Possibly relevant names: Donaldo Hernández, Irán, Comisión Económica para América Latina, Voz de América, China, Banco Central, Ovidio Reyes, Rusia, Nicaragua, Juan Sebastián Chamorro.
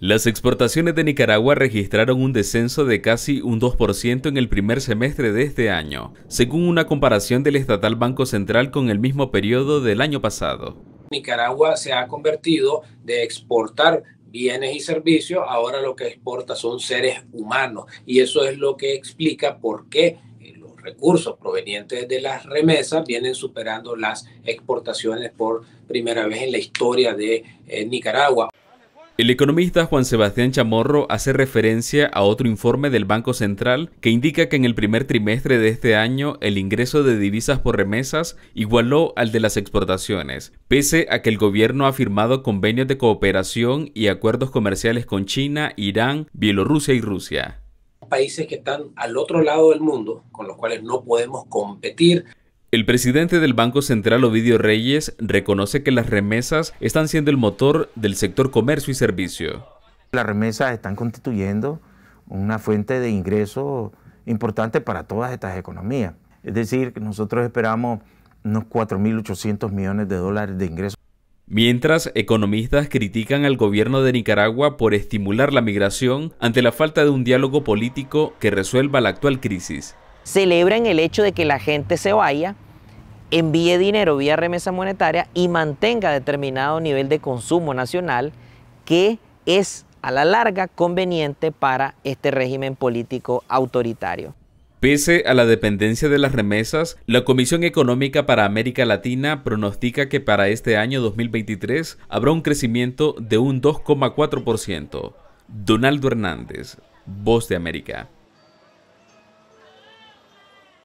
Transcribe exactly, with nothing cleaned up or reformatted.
Las exportaciones de Nicaragua registraron un descenso de casi un dos por ciento en el primer semestre de este año, según una comparación del estatal Banco Central con el mismo periodo del año pasado. Nicaragua se ha convertido de exportar bienes y servicios, ahora lo que exporta son seres humanos, y eso es lo que explica por qué los recursos provenientes de las remesas vienen superando las exportaciones por primera vez en la historia de eh, Nicaragua. El economista Juan Sebastián Chamorro hace referencia a otro informe del Banco Central que indica que en el primer trimestre de este año el ingreso de divisas por remesas igualó al de las exportaciones, pese a que el gobierno ha firmado convenios de cooperación y acuerdos comerciales con China, Irán, Bielorrusia y Rusia. Países que están al otro lado del mundo, con los cuales no podemos competir. El presidente del Banco Central, Ovidio Reyes, reconoce que las remesas están siendo el motor del sector comercio y servicio. Las remesas están constituyendo una fuente de ingreso importante para todas estas economías. Es decir, nosotros esperamos unos cuatro mil ochocientos millones de dólares de ingresos. Mientras, economistas critican al gobierno de Nicaragua por estimular la migración ante la falta de un diálogo político que resuelva la actual crisis. Celebran el hecho de que la gente se vaya, envíe dinero vía remesa monetaria y mantenga determinado nivel de consumo nacional que es a la larga conveniente para este régimen político autoritario. Pese a la dependencia de las remesas, la Comisión Económica para América Latina pronostica que para este año dos mil veintitrés habrá un crecimiento de un dos coma cuatro por ciento. Donaldo Hernández, Voz de América.